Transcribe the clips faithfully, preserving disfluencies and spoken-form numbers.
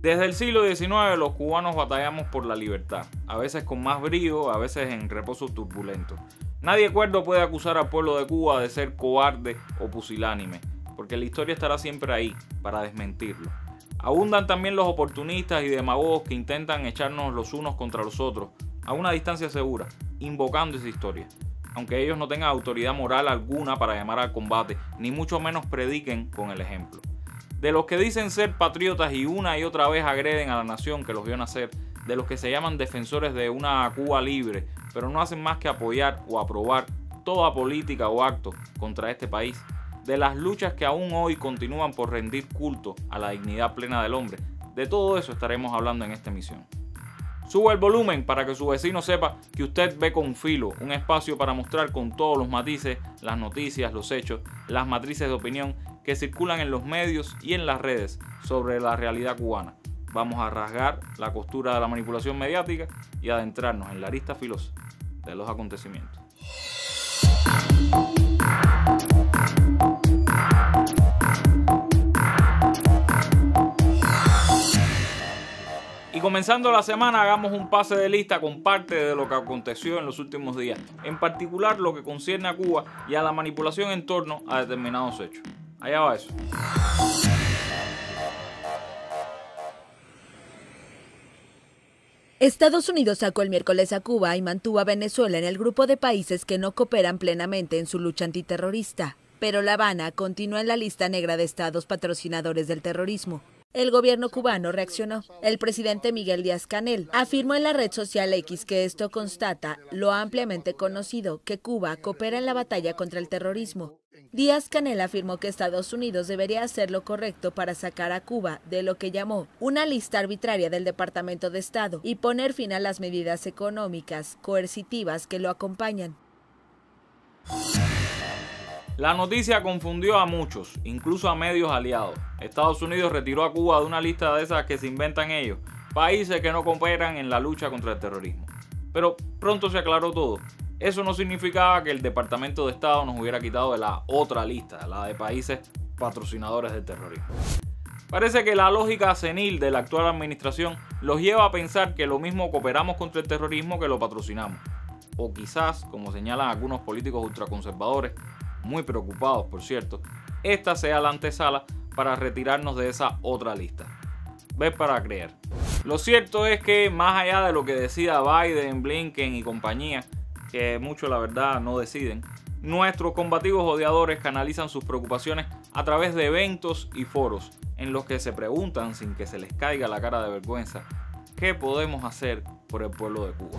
Desde el siglo diecinueve los cubanos batallamos por la libertad, a veces con más brío, a veces en reposo turbulento. Nadie cuerdo puede acusar al pueblo de Cuba de ser cobarde o pusilánime, porque la historia estará siempre ahí para desmentirlo. Abundan también los oportunistas y demagogos que intentan echarnos los unos contra los otros, a una distancia segura, invocando esa historia. Aunque ellos no tengan autoridad moral alguna para llamar al combate, ni mucho menos prediquen con el ejemplo. De los que dicen ser patriotas y una y otra vez agreden a la nación que los vio nacer, de los que se llaman defensores de una Cuba libre, pero no hacen más que apoyar o aprobar toda política o acto contra este país, de las luchas que aún hoy continúan por rendir culto a la dignidad plena del hombre, de todo eso estaremos hablando en esta emisión. Suba el volumen para que su vecino sepa que usted ve Con Filo, un espacio para mostrar con todos los matices las noticias, los hechos, las matrices de opinión que circulan en los medios y en las redes sobre la realidad cubana. Vamos a rasgar la costura de la manipulación mediática y adentrarnos en la arista filosa de los acontecimientos. Y comenzando la semana, hagamos un pase de lista con parte de lo que aconteció en los últimos días, en particular lo que concierne a Cuba y a la manipulación en torno a determinados hechos. Allá va eso. Estados Unidos sacó el miércoles a Cuba y mantuvo a Venezuela en el grupo de países que no cooperan plenamente en su lucha antiterrorista. Pero La Habana continúa en la lista negra de estados patrocinadores del terrorismo. El gobierno cubano reaccionó. El presidente Miguel Díaz-Canel afirmó en la red social X que esto constata lo ampliamente conocido, que Cuba coopera en la batalla contra el terrorismo. Díaz-Canel afirmó que Estados Unidos debería hacer lo correcto para sacar a Cuba de lo que llamó una lista arbitraria del Departamento de Estado y poner fin a las medidas económicas coercitivas que lo acompañan. La noticia confundió a muchos, incluso a medios aliados. Estados Unidos retiró a Cuba de una lista de esas que se inventan ellos, países que no cooperan en la lucha contra el terrorismo. Pero pronto se aclaró todo. Eso no significaba que el Departamento de Estado nos hubiera quitado de la otra lista, la de países patrocinadores del terrorismo. Parece que la lógica senil de la actual administración los lleva a pensar que lo mismo cooperamos contra el terrorismo que lo patrocinamos. O quizás, como señalan algunos políticos ultraconservadores, muy preocupados por cierto, esta sea la antesala para retirarnos de esa otra lista. Ves para creer. Lo cierto es que más allá de lo que decida Biden, Blinken y compañía, que mucho la verdad no deciden, nuestros combativos odiadores canalizan sus preocupaciones a través de eventos y foros en los que se preguntan sin que se les caiga la cara de vergüenza, ¿qué podemos hacer por el pueblo de Cuba?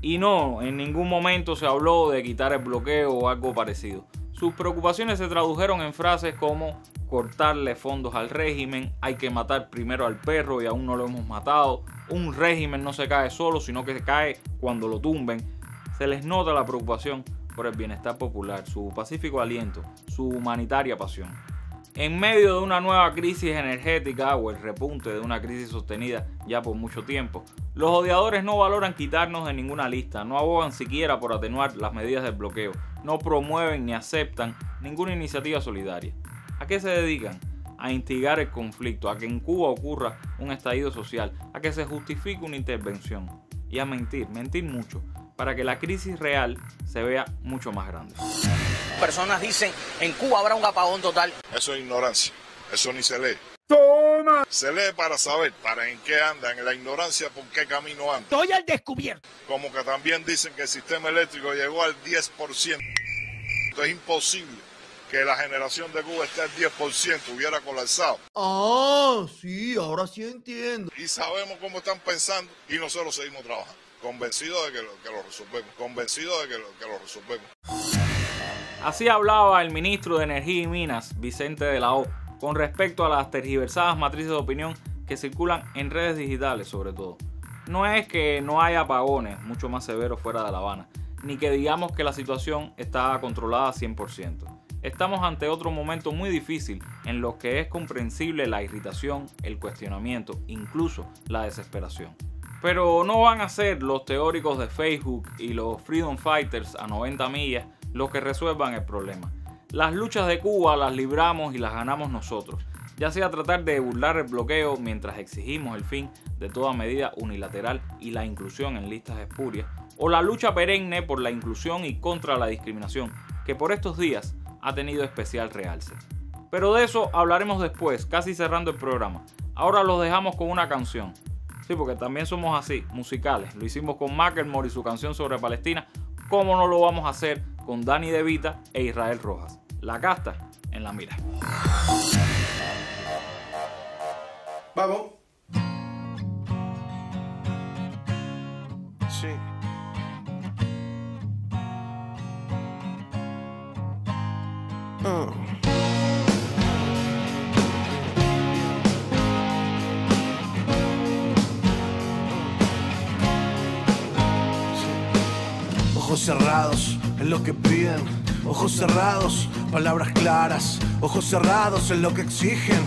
Y no, en ningún momento se habló de quitar el bloqueo o algo parecido. Sus preocupaciones se tradujeron en frases como cortarle fondos al régimen, hay que matar primero al perro y aún no lo hemos matado, un régimen no se cae solo sino que se cae cuando lo tumben. Se les nota la preocupación por el bienestar popular, su pacífico aliento, su humanitaria pasión. En medio de una nueva crisis energética o el repunte de una crisis sostenida ya por mucho tiempo, los odiadores no valoran quitarnos de ninguna lista, no abogan siquiera por atenuar las medidas del bloqueo, no promueven ni aceptan ninguna iniciativa solidaria. ¿A qué se dedican? A instigar el conflicto, a que en Cuba ocurra un estallido social, a que se justifique una intervención y a mentir, mentir mucho, para que la crisis real se vea mucho más grande. Personas dicen, en Cuba habrá un apagón total. Eso es ignorancia, eso ni se lee. ¡Toma! Se lee para saber para en qué andan, en la ignorancia por qué camino andan. ¡Estoy al descubierto! Como que también dicen que el sistema eléctrico llegó al diez por ciento. Esto es imposible que la generación de Cuba esté al diez por ciento, hubiera colapsado. ¡Ah, sí! Ahora sí entiendo. Y sabemos cómo están pensando y nosotros seguimos trabajando. Convencidos de que lo, que lo resolvemos. Convencidos de que lo, que lo resolvemos. Así hablaba el ministro de Energía y Minas, Vicente de la O, con respecto a las tergiversadas matrices de opinión que circulan en redes digitales sobre todo. No es que no haya apagones, mucho más severos fuera de La Habana, ni que digamos que la situación está controlada cien por ciento. Estamos ante otro momento muy difícil en lo que es comprensible la irritación, el cuestionamiento, incluso la desesperación. Pero no van a ser los teóricos de Facebook y los Freedom Fighters a noventa millas los que resuelvan el problema. Las luchas de Cuba las libramos y las ganamos nosotros. ya sea tratar de burlar el bloqueo mientras exigimos el fin de toda medida unilateral y la inclusión en listas espurias, o la lucha perenne por la inclusión y contra la discriminación, que por estos días ha tenido especial realce. Pero de eso hablaremos después, casi cerrando el programa. Ahora los dejamos con una canción. Sí, porque también somos así, musicales. Lo hicimos con Macklemore y su canción sobre Palestina. ¿Cómo no lo vamos a hacer con Dani De Vita e Israel Rojas? La casta en la mira. Vamos. Sí. Oh. Ojos cerrados en lo que piden, ojos cerrados, palabras claras, ojos cerrados en lo que exigen,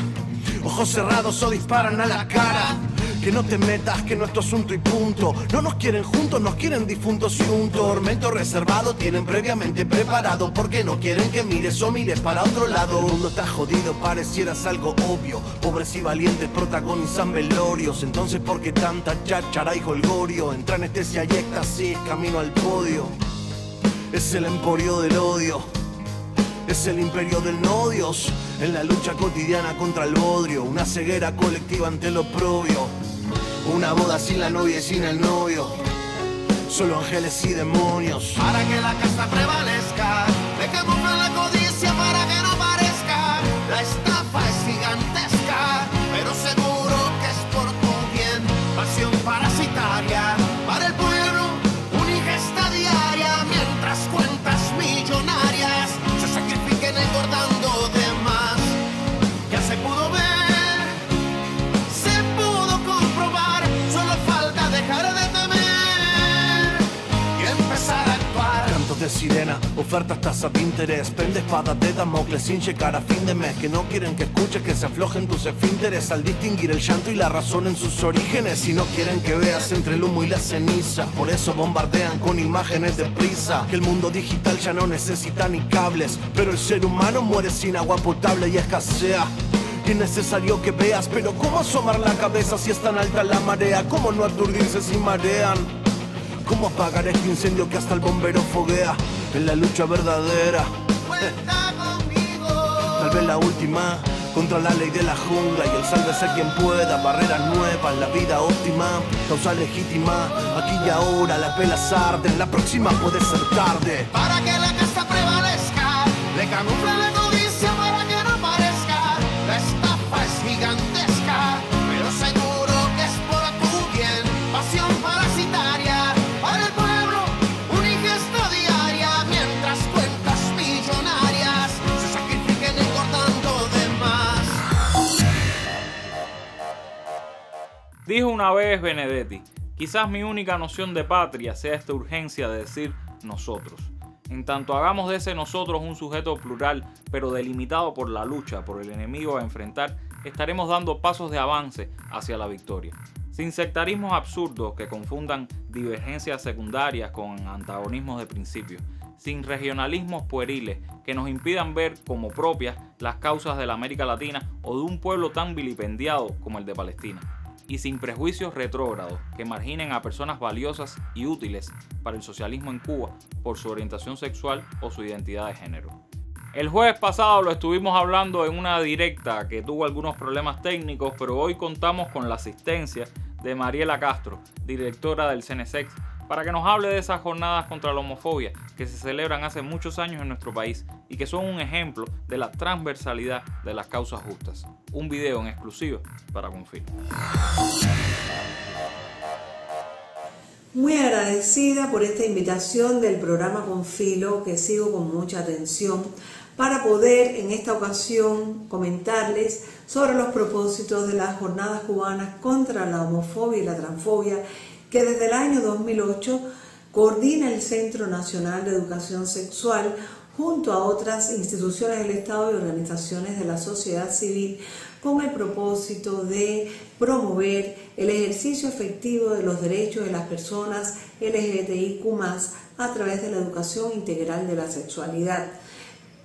ojos cerrados o disparan a la cara. Que no te metas, que no es tu asunto y punto. No nos quieren juntos, nos quieren difuntos y un tormento reservado tienen previamente preparado, porque no quieren que mires o mires para otro lado. El mundo está jodido, parecieras algo obvio. Pobres y valientes protagonizan velorios. Entonces, ¿por qué tanta cháchara y jolgorio? Entra anestesia y éxtasis, camino al podio. Es el emporio del odio, es el imperio del no Dios. En la lucha cotidiana contra el bodrio, una ceguera colectiva ante lo oprobio. Una boda sin la novia y sin el novio, solo ángeles y demonios. Para que la casta prevalezca, dejemos la codicia para que no parezca. La estafa es gigantesca, pero seguro que es por tu bien. Pasión parasitaria, para el pueblo, una ingesta diaria. Mientras cuentas millonarias se sacrifiquen engordando de más. Ya se pudo ver, de sirena, ofertas tasa de interés, pende espada de Damocles sin llegar a fin de mes, que no quieren que escuches, que se aflojen tus esfínteres al distinguir el llanto y la razón en sus orígenes, y no quieren que veas entre el humo y las cenizas, por eso bombardean con imágenes de prisa, que el mundo digital ya no necesita ni cables, pero el ser humano muere sin agua potable y escasea. Y es necesario que veas, pero ¿cómo asomar la cabeza si es tan alta la marea? ¿Cómo no aturdirse si marean? ¿Cómo apagar este incendio que hasta el bombero foguea? En la lucha verdadera. Cuenta conmigo. Tal vez la última, contra la ley de la jungla y el sálvese quien pueda. Barreras nuevas, la vida óptima, causa legítima. Aquí y ahora las velas arden, la próxima puede ser tarde. Para que la casta prevalezca, le camufla la codicia para que no parezca. La estafa es gigantesca, pero seguro que es por tu bien. Pasión parasitaria. Dijo una vez Benedetti, quizás mi única noción de patria sea esta urgencia de decir nosotros. En tanto hagamos de ese nosotros un sujeto plural, pero delimitado por la lucha, por el enemigo a enfrentar, estaremos dando pasos de avance hacia la victoria. Sin sectarismos absurdos que confundan divergencias secundarias con antagonismos de principio. Sin regionalismos pueriles que nos impidan ver como propias las causas de la América Latina o de un pueblo tan vilipendiado como el de Palestina. Y sin prejuicios retrógrados que marginen a personas valiosas y útiles para el socialismo en Cuba por su orientación sexual o su identidad de género. El jueves pasado lo estuvimos hablando en una directa que tuvo algunos problemas técnicos, pero hoy contamos con la asistencia de Mariela Castro, directora del CNESEX, para que nos hable de esas jornadas contra la homofobia que se celebran hace muchos años en nuestro país y que son un ejemplo de la transversalidad de las causas justas. Un video en exclusiva para Con Filo. Muy agradecida por esta invitación del programa Con Filo, que sigo con mucha atención, para poder en esta ocasión comentarles sobre los propósitos de las jornadas cubanas contra la homofobia y la transfobia, que desde el año dos mil ocho coordina el Centro Nacional de Educación Sexual junto a otras instituciones del Estado y organizaciones de la sociedad civil, con el propósito de promover el ejercicio efectivo de los derechos de las personas L G B T I Q más, a través de la educación integral de la sexualidad.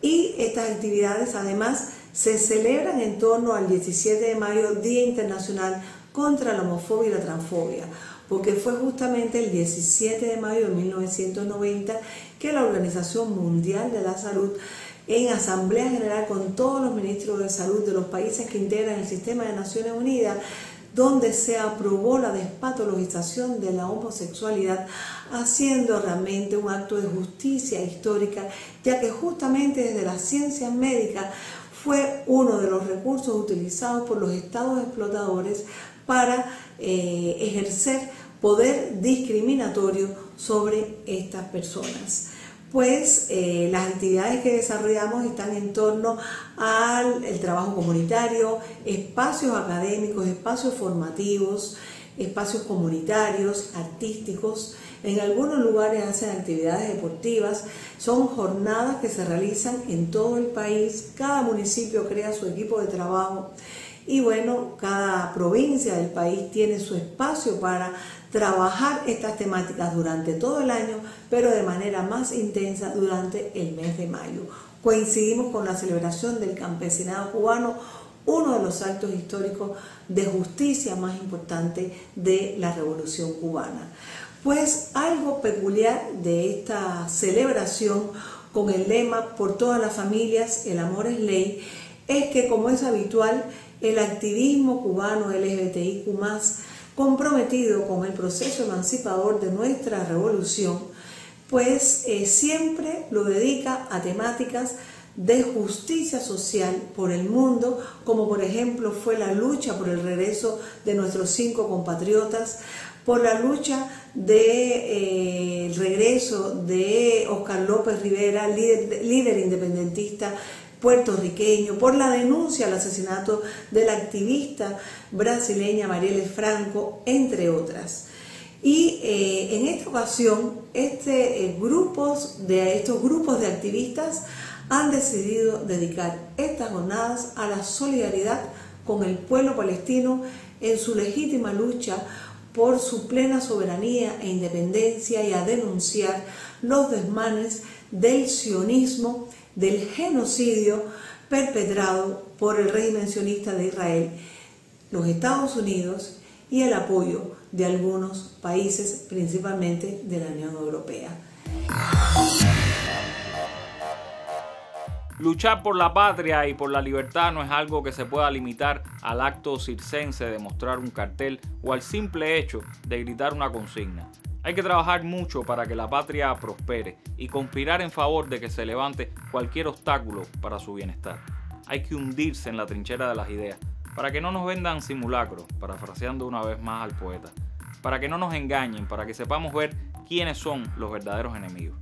Y estas actividades además se celebran en torno al diecisiete de mayo, Día Internacional contra la Homofobia y la Transfobia, porque fue justamente el diecisiete de mayo de mil novecientos noventa que la Organización Mundial de la Salud, en Asamblea General con todos los ministros de salud de los países que integran el sistema de Naciones Unidas, donde se aprobó la despatologización de la homosexualidad, haciendo realmente un acto de justicia histórica, ya que justamente desde las ciencias médicas fue uno de los recursos utilizados por los estados explotadores para eh, ejercer poder discriminatorio sobre estas personas. Pues eh, las actividades que desarrollamos están en torno al el trabajo comunitario, espacios académicos, espacios formativos, espacios comunitarios, artísticos. En algunos lugares hacen actividades deportivas. Son jornadas que se realizan en todo el país. Cada municipio crea su equipo de trabajo. Y bueno, cada provincia del país tiene su espacio para trabajar estas temáticas durante todo el año, pero de manera más intensa durante el mes de mayo. Coincidimos con la celebración del campesinado cubano, uno de los actos históricos de justicia más importante de la Revolución Cubana. Pues algo peculiar de esta celebración con el lema "Por todas las familias, el amor es ley", es que, como es habitual, el activismo cubano L G B T I Q más, comprometido con el proceso emancipador de nuestra revolución, pues eh, siempre lo dedica a temáticas de justicia social por el mundo, como por ejemplo fue la lucha por el regreso de nuestros cinco compatriotas, por la lucha del de, eh, regreso de Oscar López Rivera, líder, líder independentista puertorriqueño, por la denuncia al asesinato de la activista brasileña Marielle Franco, entre otras. Y eh, en esta ocasión, este, eh, grupos de, estos grupos de activistas han decidido dedicar estas jornadas a la solidaridad con el pueblo palestino en su legítima lucha por su plena soberanía e independencia, y a denunciar los desmanes del sionismo, del genocidio perpetrado por el régimen sionista de Israel, los Estados Unidos y el apoyo de algunos países, principalmente de la Unión Europea. Luchar por la patria y por la libertad no es algo que se pueda limitar al acto circense de mostrar un cartel o al simple hecho de gritar una consigna. Hay que trabajar mucho para que la patria prospere y conspirar en favor de que se levante cualquier obstáculo para su bienestar. Hay que hundirse en la trinchera de las ideas, para que no nos vendan simulacros, parafraseando una vez más al poeta, para que no nos engañen, para que sepamos ver quiénes son los verdaderos enemigos.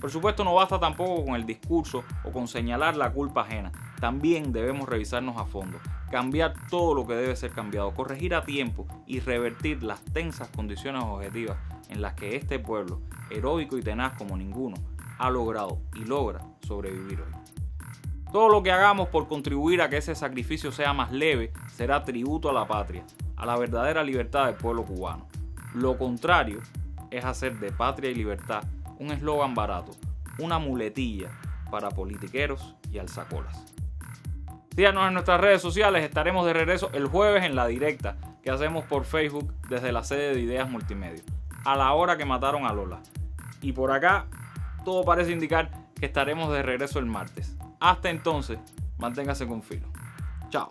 Por supuesto, no basta tampoco con el discurso o con señalar la culpa ajena. También debemos revisarnos a fondo, cambiar todo lo que debe ser cambiado, corregir a tiempo y revertir las tensas condiciones objetivas en las que este pueblo, heroico y tenaz como ninguno, ha logrado y logra sobrevivir hoy. Todo lo que hagamos por contribuir a que ese sacrificio sea más leve será tributo a la patria, a la verdadera libertad del pueblo cubano. Lo contrario es hacer de patria y libertad un eslogan barato, una muletilla para politiqueros y alzacolas. Síganos en nuestras redes sociales, estaremos de regreso el jueves en la directa que hacemos por Facebook desde la sede de Ideas Multimedia, a la hora que mataron a Lola. Y por acá, todo parece indicar que estaremos de regreso el martes. Hasta entonces, manténgase con filo. Chao.